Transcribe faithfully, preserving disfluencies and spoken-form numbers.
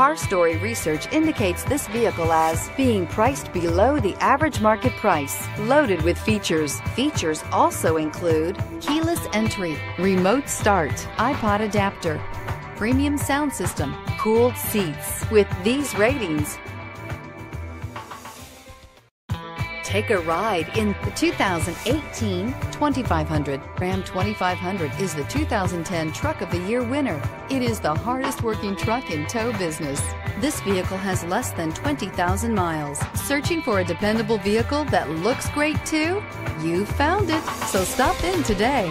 CarStory research indicates this vehicle as being priced below the average market price, loaded with features. Features also include keyless entry, remote start, iPod adapter, premium sound system, cooled seats. With these ratings, take a ride in the two thousand eighteen twenty-five hundred. Ram twenty-five hundred is the two thousand ten Truck of the Year winner. It is the hardest working truck in tow business. This vehicle has less than twenty thousand miles. Searching for a dependable vehicle that looks great too? You found it, so stop in today.